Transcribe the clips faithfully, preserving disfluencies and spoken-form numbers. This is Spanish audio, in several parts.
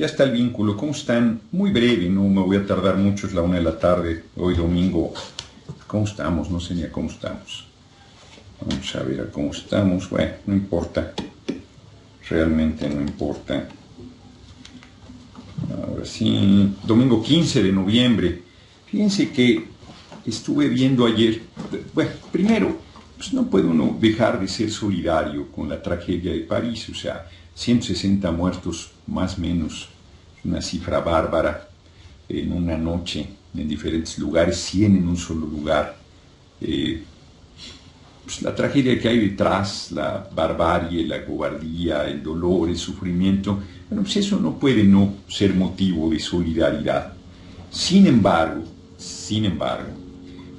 Ya está el vínculo. ¿Cómo están? Muy breve, no me voy a tardar mucho, es la una de la tarde, hoy domingo. ¿Cómo estamos? No sé ni a cómo estamos. Vamos a ver a cómo estamos. Bueno, no importa. Realmente no importa. Ahora sí, domingo quince de noviembre. Fíjense que estuve viendo ayer. Bueno, primero, pues no puede uno dejar de ser solidario con la tragedia de París, o sea, ciento sesenta muertos más o menos, una cifra bárbara, en una noche, en diferentes lugares, cien en un solo lugar. Eh, pues la tragedia que hay detrás, la barbarie, la cobardía, el dolor, el sufrimiento, bueno, pues eso no puede no ser motivo de solidaridad. Sin embargo, sin embargo,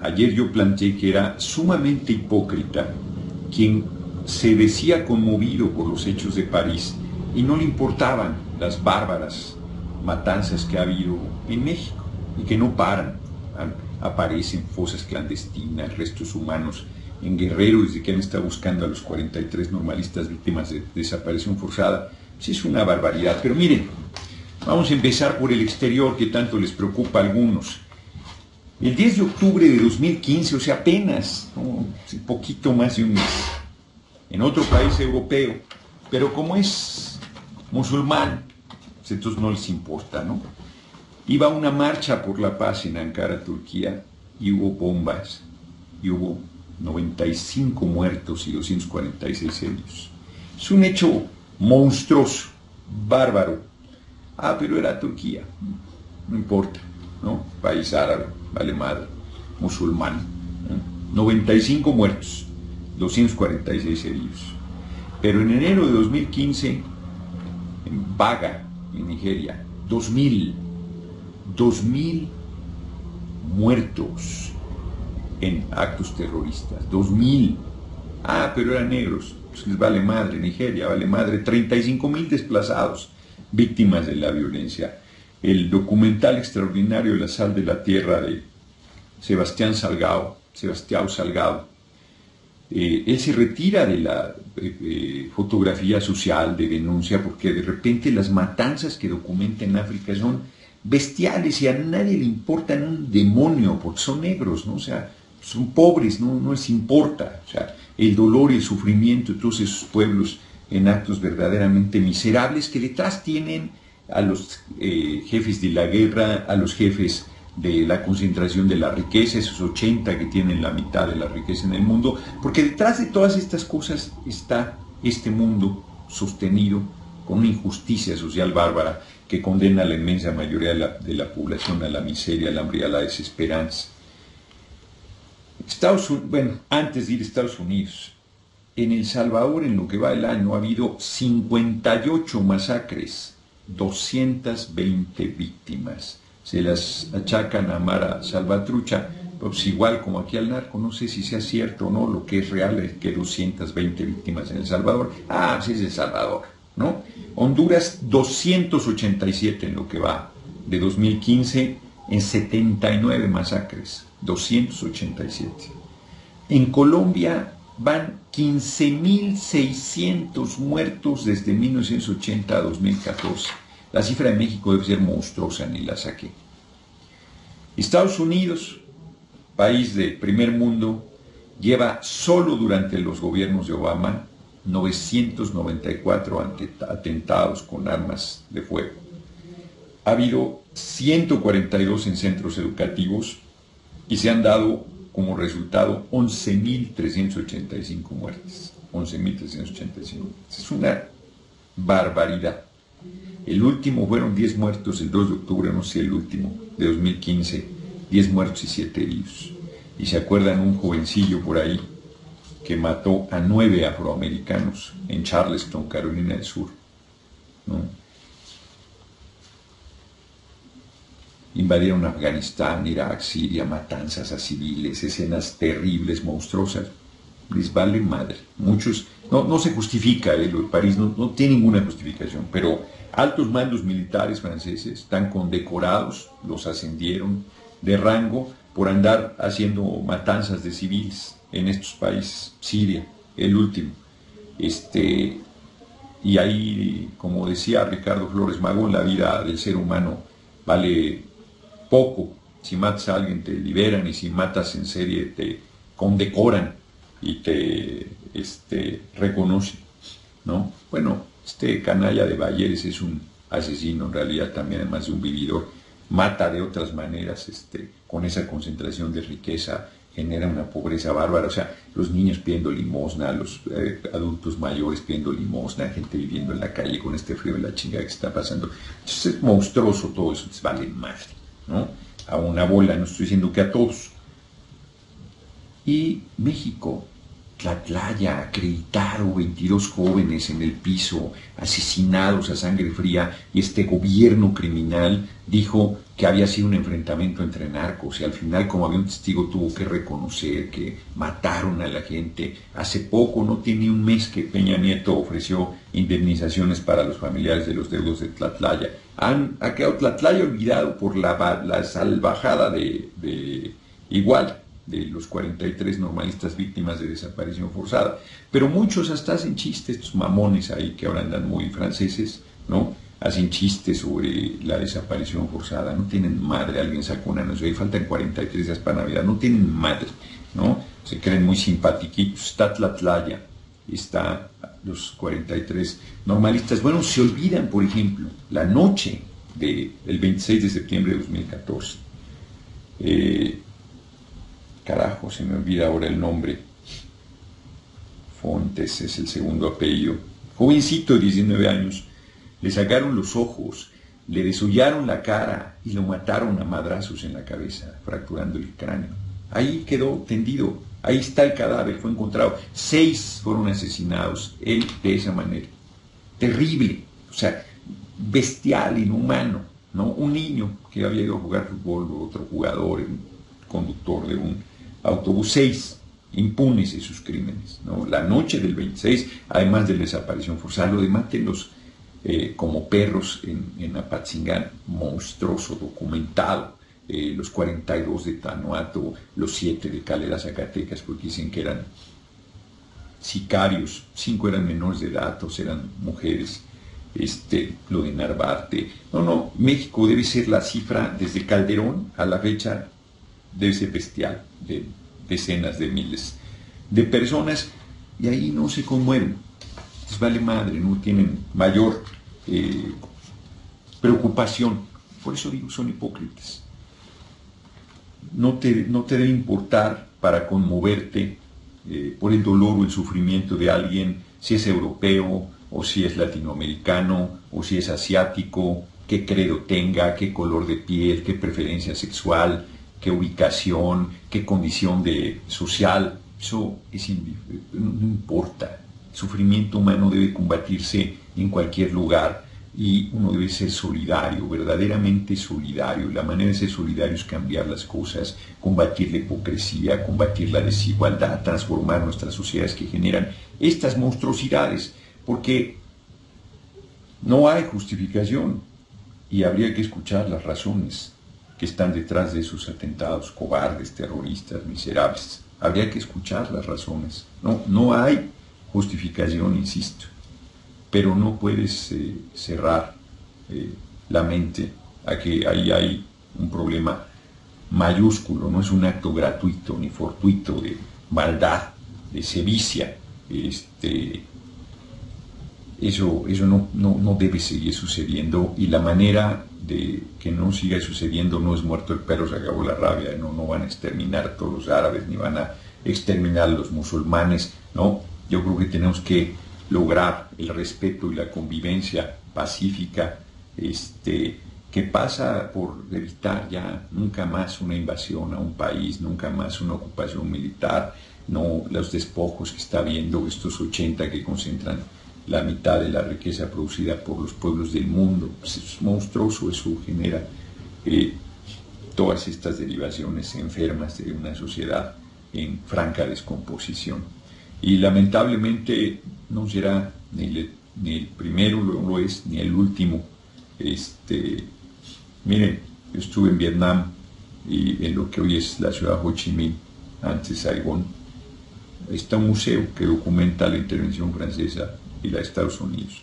ayer yo planteé que era sumamente hipócrita quien se decía conmovido por los hechos de París y no le importaban las bárbaras matanzas que ha habido en México y que no paran. Aparecen fosas clandestinas, restos humanos en Guerrero, desde que han estado buscando a los cuarenta y tres normalistas víctimas de desaparición forzada. Pues es una barbaridad. Pero miren, vamos a empezar por el exterior, que tanto les preocupa a algunos. El diez de octubre de dos mil quince, o sea, apenas, ¿no?, un poquito más de un mes, en otro país europeo, pero como es musulmán, pues entonces no les importa, ¿no? Iba una marcha por la paz en Ankara, Turquía, y hubo bombas, y hubo noventa y cinco muertos y doscientos cuarenta y seis heridos. Es un hecho monstruoso, bárbaro. Ah, pero era Turquía, no importa, ¿no? País árabe, vale madre, musulmán, ¿no? noventa y cinco muertos, doscientos cuarenta y seis heridos. Pero en enero de dos mil quince, en Baga, en Nigeria, dos mil, dos mil muertos en actos terroristas, dos mil. Ah, pero eran negros, pues les vale madre, Nigeria, vale madre, treinta y cinco mil desplazados, víctimas de la violencia. El documental extraordinario La Sal de la Tierra de Sebastián Salgado, Sebastião Salgado, Eh, él se retira de la eh, eh, fotografía social de denuncia porque de repente las matanzas que documenta en África son bestiales y a nadie le importan un demonio porque son negros, ¿no? O sea, son pobres, no, no les importa. O sea, el dolor y el sufrimiento de todos esos pueblos en actos verdaderamente miserables que detrás tienen a los eh, jefes de la guerra, a los jefes de la concentración de la riqueza, esos ochenta que tienen la mitad de la riqueza en el mundo, porque detrás de todas estas cosas está este mundo sostenido con una injusticia social bárbara que condena a la inmensa mayoría de la, de la población a la miseria, al hambre y a la desesperanza. Estados Unidos, bueno, antes de ir a Estados Unidos, en El Salvador, en lo que va el año, ha habido cincuenta y ocho masacres, doscientas veinte víctimas. Se las achacan a Mara Salvatrucha, pues igual como aquí al narco, no sé si sea cierto o no, lo que es real es que doscientas veinte víctimas en El Salvador. Ah, sí, es El Salvador, ¿no? Honduras, doscientas ochenta y siete en lo que va de dos mil quince, en setenta y nueve masacres, doscientas ochenta y siete. En Colombia van quince mil seiscientos muertos desde mil novecientos ochenta a dos mil catorce. La cifra de México debe ser monstruosa, ni la saqué. Estados Unidos, país de primer mundo, lleva solo durante los gobiernos de Obama novecientos noventa y cuatro atentados con armas de fuego. Ha habido ciento cuarenta y dos en centros educativos y se han dado como resultado once mil trescientos ochenta y cinco muertes. once mil trescientos ochenta y cinco. Es una barbaridad. El último fueron diez muertos el dos de octubre, no sé el último, de dos mil quince, diez muertos y siete heridos. Y se acuerdan un jovencillo por ahí que mató a nueve afroamericanos en Charleston, Carolina del Sur, ¿no? Invadieron Afganistán, Irak, Siria, matanzas a civiles, escenas terribles, monstruosas. Les vale madre. Muchos, no, no se justifica, ¿eh? Lo de París no, no tiene ninguna justificación, pero altos mandos militares franceses están condecorados, los ascendieron de rango por andar haciendo matanzas de civiles en estos países. Siria, el último. Este, Y ahí, como decía Ricardo Flores Magón, la vida del ser humano vale poco. Si matas a alguien te liberan, y si matas en serie te condecoran y te este, reconocen, ¿no? Bueno, este canalla de Valleres es un asesino en realidad también, además de un vividor. Mata de otras maneras, este, con esa concentración de riqueza genera una pobreza bárbara. O sea, los niños pidiendo limosna, los eh, adultos mayores pidiendo limosna, gente viviendo en la calle con este frío y la chingada que está pasando. Entonces es monstruoso todo eso, les vale madre, ¿no? A una bola, no estoy diciendo que a todos. Y México, Tlatlaya, acreditaron veintidós jóvenes en el piso, asesinados a sangre fría, y este gobierno criminal dijo que había sido un enfrentamiento entre narcos, y al final, como había un testigo, tuvo que reconocer que mataron a la gente. Hace poco, no tiene un mes, que Peña Nieto ofreció indemnizaciones para los familiares de los deudos de Tlatlaya. Han, ha quedado Tlatlaya olvidado por la, la salvajada de, de Iguala, de los cuarenta y tres normalistas víctimas de desaparición forzada. Pero muchos hasta hacen chistes, estos mamones ahí que ahora andan muy franceses, ¿no? Hacen chistes sobre la desaparición forzada. No tienen madre. Alguien sacó un anuncio, ahí faltan cuarenta y tres días para Navidad. No tienen madre, ¿no? Se creen muy simpatiquitos. Está Tlatlaya, está los cuarenta y tres normalistas. Bueno, se olvidan, por ejemplo, la noche del veintiséis de septiembre de dos mil catorce. Eh... Carajo, se me olvida ahora el nombre. Fontes es el segundo apellido. Jovencito de diecinueve años. Le sacaron los ojos, le desollaron la cara y lo mataron a madrazos en la cabeza, fracturando el cráneo. Ahí quedó tendido. Ahí está el cadáver, fue encontrado. Seis fueron asesinados, él de esa manera. Terrible, o sea, bestial, inhumano, ¿no? Un niño que había ido a jugar fútbol, otro jugador, conductor de un autobús. Seis impunes de sus crímenes, ¿no? La noche del veintiséis, además de la desaparición forzada, lo de mátenlos eh, como perros en, en Apatzingán, monstruoso, documentado. Eh, los cuarenta y dos de Tanuato, los siete de Calera Zacatecas, porque dicen que eran sicarios, cinco eran menores de edad, dos eran mujeres. Este, lo de Narvarte. No, no, México debe ser la cifra desde Calderón a la fecha, debe ser bestial, de decenas de miles de personas, y ahí no se conmueven, les vale madre, no tienen mayor eh, preocupación. Por eso digo, son hipócritas. No te, no te debe importar para conmoverte eh, por el dolor o el sufrimiento de alguien, si es europeo, o si es latinoamericano, o si es asiático, qué credo tenga, qué color de piel, qué preferencia sexual, qué ubicación, qué condición de social. Eso es no importa. El sufrimiento humano debe combatirse en cualquier lugar, y uno debe ser solidario, verdaderamente solidario. La manera de ser solidario es cambiar las cosas, combatir la hipocresía, combatir la desigualdad, transformar nuestras sociedades que generan estas monstruosidades, porque no hay justificación, y habría que escuchar las razones que están detrás de esos atentados cobardes, terroristas, miserables. Habría que escuchar las razones. No, no hay justificación, insisto, pero no puedes eh, cerrar eh, la mente a que ahí hay un problema mayúsculo. No es un acto gratuito ni fortuito de maldad, de sevicia. Este, eso eso no, no, no debe seguir sucediendo, y la manera de que no siga sucediendo no es muerto el perro, se acabó la rabia. No, no van a exterminar todos los árabes, ni van a exterminar a los musulmanes, ¿no? Yo creo que tenemos que lograr el respeto y la convivencia pacífica, este, que pasa por evitar ya nunca más una invasión a un país, nunca más una ocupación militar, no los despojos que está habiendo, estos ochenta que concentran la mitad de la riqueza producida por los pueblos del mundo. Pues es monstruoso, eso genera eh, todas estas derivaciones enfermas de una sociedad en franca descomposición. Y lamentablemente no será ni el, ni el primero, no lo es, ni el último. Este, miren, yo estuve en Vietnam, y en lo que hoy es la ciudad Ho Chi Minh, antes Saigón, está un museo que documenta la intervención francesa y la de Estados Unidos.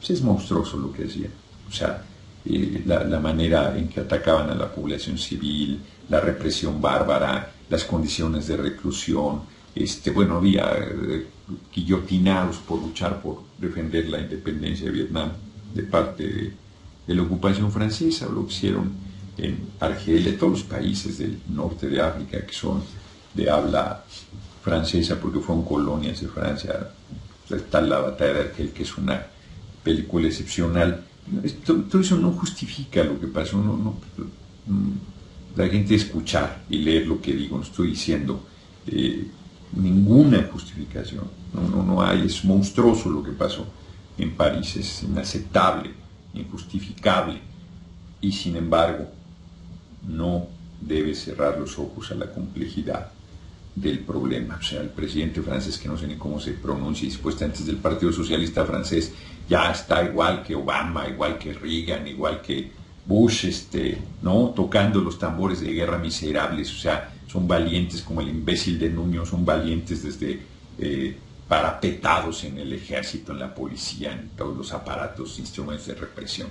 Pues es monstruoso lo que decía. O sea, eh, la, la manera en que atacaban a la población civil, la represión bárbara, las condiciones de reclusión, este, bueno, había eh, guillotinados por luchar por defender la independencia de Vietnam de parte de, de la ocupación francesa, lo que hicieron en Argelia, todos los países del norte de África que son de habla francesa, porque fueron colonias de Francia. Está la batalla de Argel, que es una película excepcional. Esto, todo eso no justifica lo que pasó. No, no, la gente escuchar y leer lo que digo, no estoy diciendo eh, ninguna justificación. No, no, no hay, es monstruoso lo que pasó en París, es inaceptable, injustificable, y sin embargo no debe cerrar los ojos a la complejidad del problema. O sea, el presidente francés, que no sé ni cómo se pronuncia, y supuestamente es del Partido Socialista francés, ya está igual que Obama, igual que Reagan, igual que Bush, este, ¿no? Tocando los tambores de guerra miserables. O sea, son valientes como el imbécil de Nuño, son valientes desde eh, parapetados en el ejército, en la policía, en todos los aparatos, instrumentos de represión.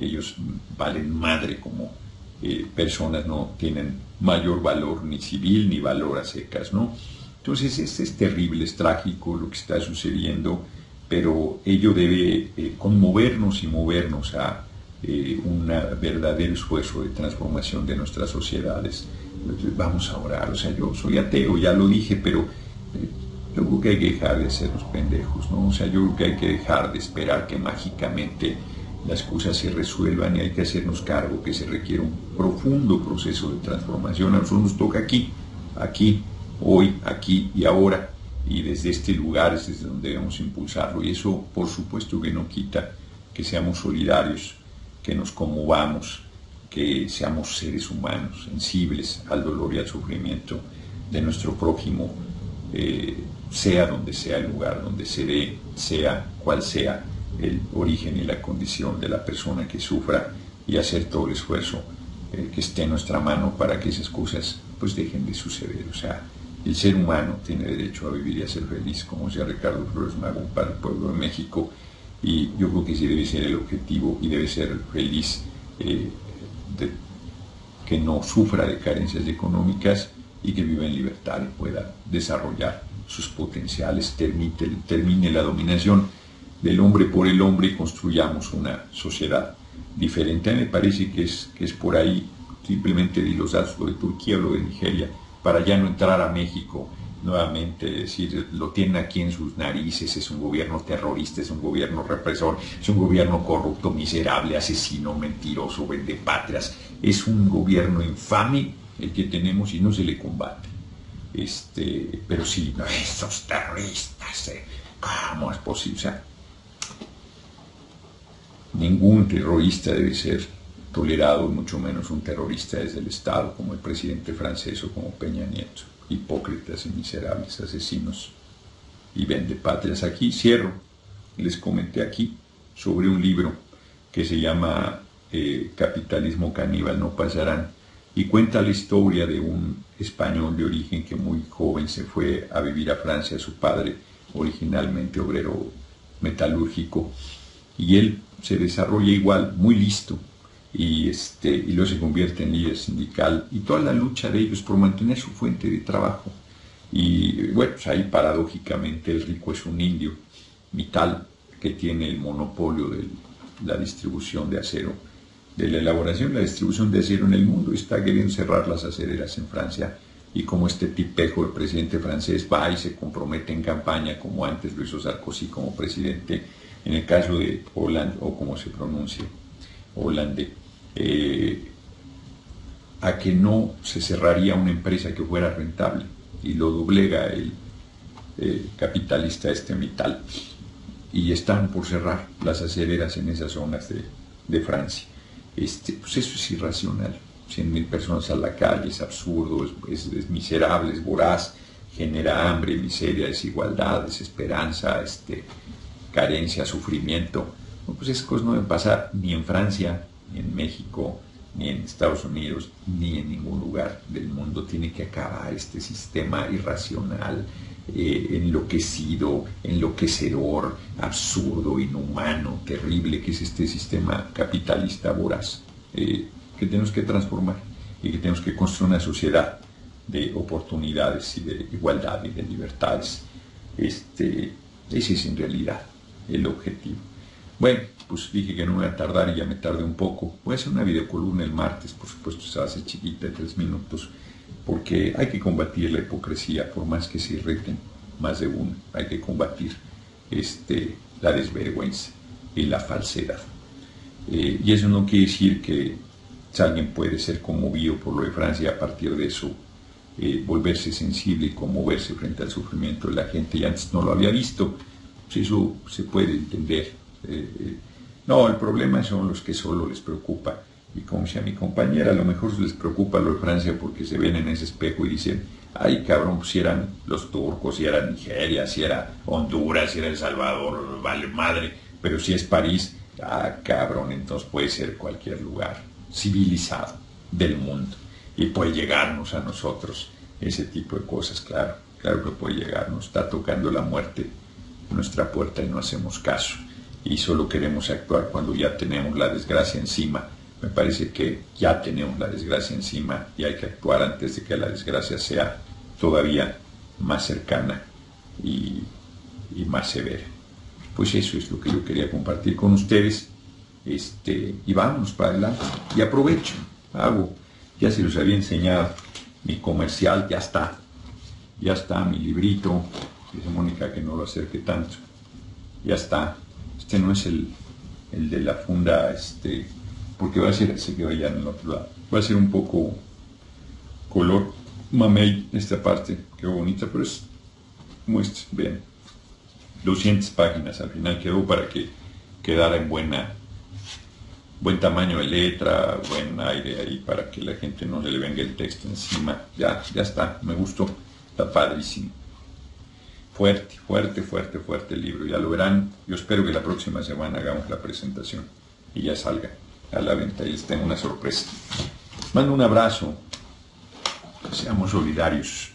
Ellos valen madre como eh, personas, no tienen mayor valor ni civil ni valor a secas, ¿no? Entonces es, es terrible, es trágico lo que está sucediendo, pero ello debe eh, conmovernos y movernos a eh, un verdadero esfuerzo de transformación de nuestras sociedades. Entonces, vamos a orar. O sea, yo soy ateo, ya lo dije, pero eh, yo creo que hay que dejar de ser los pendejos, ¿no? O sea, yo creo que hay que dejar de esperar que mágicamente las cosas se resuelvan, y hay que hacernos cargo que se requiere un profundo proceso de transformación. A nosotros nos toca aquí, aquí, hoy, aquí y ahora, y desde este lugar es desde donde debemos impulsarlo, y eso por supuesto que no quita que seamos solidarios, que nos conmovamos, que seamos seres humanos, sensibles al dolor y al sufrimiento de nuestro prójimo, eh, sea donde sea el lugar, donde se dé, sea cual sea el origen y la condición de la persona que sufra, y hacer todo el esfuerzo eh, que esté en nuestra mano para que esas cosas pues dejen de suceder. O sea, el ser humano tiene derecho a vivir y a ser feliz, como decía Ricardo Flores Magón para el pueblo de México, y yo creo que ese debe ser el objetivo, y debe ser feliz, eh, de, que no sufra de carencias económicas y que viva en libertad y pueda desarrollar sus potenciales, termine, termine la dominación del hombre por el hombre, y construyamos una sociedad diferente. A mí me parece que es, que es por ahí. Simplemente di los datos, lo de Turquía, lo de Nigeria, para ya no entrar a México nuevamente, decir, lo tienen aquí en sus narices, es un gobierno terrorista, es un gobierno represor, es un gobierno corrupto, miserable, asesino, mentiroso, vendepatrias. Es un gobierno infame el que tenemos, y no se le combate. Este, pero sí, no, esos terroristas, ¿eh? ¿Cómo es posible? O sea, ningún terrorista debe ser tolerado, mucho menos un terrorista desde el Estado, como el presidente francés o como Peña Nieto. Hipócritas y miserables, asesinos y vendepatrias. Aquí cierro. Les comenté aquí sobre un libro que se llama eh, Capitalismo Caníbal, no pasarán, y cuenta la historia de un español de origen que muy joven se fue a vivir a Francia. Su padre, originalmente obrero metalúrgico, y él se desarrolla igual, muy listo, y, este, y luego se convierte en líder sindical, y toda la lucha de ellos por mantener su fuente de trabajo. Y bueno, pues ahí paradójicamente el rico es un indio mital que tiene el monopolio de la distribución de acero, de la elaboración y la distribución de acero en el mundo, y está queriendo cerrar las acereras en Francia. Y como este tipejo, el presidente francés, va y se compromete en campaña, como antes lo hizo Sarkozy como presidente, en el caso de Hollande, o como se pronuncia, Hollande, eh, a que no se cerraría una empresa que fuera rentable, y lo doblega el eh, capitalista este Mittal, y están por cerrar las acereras en esas zonas de, de Francia. Este, pues eso es irracional. cien mil personas a la calle, es absurdo, es, es, es miserable, es voraz, genera hambre, miseria, desigualdad, desesperanza, este, carencia, sufrimiento. Pues esas cosas no deben pasar ni en Francia, ni en México, ni en Estados Unidos, ni en ningún lugar del mundo. Tiene que acabar este sistema irracional, eh, enloquecido, enloquecedor, absurdo, inhumano, terrible, que es este sistema capitalista voraz, eh, que tenemos que transformar y que tenemos que construir una sociedad de oportunidades y de igualdad y de libertades. Este, ese es en realidad el objetivo. Bueno, pues dije que no voy a tardar y ya me tardé un poco. Voy a hacer una videocolumna el martes, por supuesto se hace chiquita de tres minutos, porque hay que combatir la hipocresía, por más que se irriten más de uno. Hay que combatir este, la desvergüenza y la falsedad. Eh, y eso no quiere decir que si alguien puede ser conmovido por lo de Francia y a partir de eso eh, volverse sensible y conmoverse frente al sufrimiento de la gente y antes no lo había visto. Pues eso se puede entender. Eh, no, el problema son los que solo les preocupa, y como decía mi compañera, a lo mejor les preocupa lo de Francia porque se ven en ese espejo y dicen, ay cabrón, si eran los turcos, si era Nigeria, si era Honduras, si era El Salvador, vale madre, pero si es París, ah cabrón, entonces puede ser cualquier lugar civilizado del mundo y puede llegarnos a nosotros ese tipo de cosas. Claro, claro que puede llegarnos, está tocando la muerte a nuestra puerta y no hacemos caso. Y solo queremos actuar cuando ya tenemos la desgracia encima. Me parece que ya tenemos la desgracia encima y hay que actuar antes de que la desgracia sea todavía más cercana y, y más severa. Pues eso es lo que yo quería compartir con ustedes. Este, y vámonos para adelante. Y aprovecho, hago, ya se los había enseñado, mi comercial, ya está. Ya está mi librito. Dice Mónica que no lo acerque tanto. Ya está. Este no es el, el de la funda, este, porque va a ser, se quedó allá en el otro lado, va a ser un poco color mamey esta parte, quedó bonita, pero es, muestra, vean, doscientas páginas al final quedó para que quedara en buena, buen tamaño de letra, buen aire ahí, para que la gente no se le venga el texto encima. Ya, ya está, me gustó, está padrísimo. Fuerte, fuerte, fuerte, fuerte el libro, ya lo verán. Yo espero que la próxima semana hagamos la presentación y ya salga a la venta y les tengo una sorpresa. Mando un abrazo, seamos solidarios,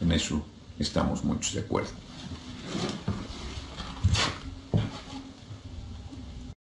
en eso estamos muchos de acuerdo.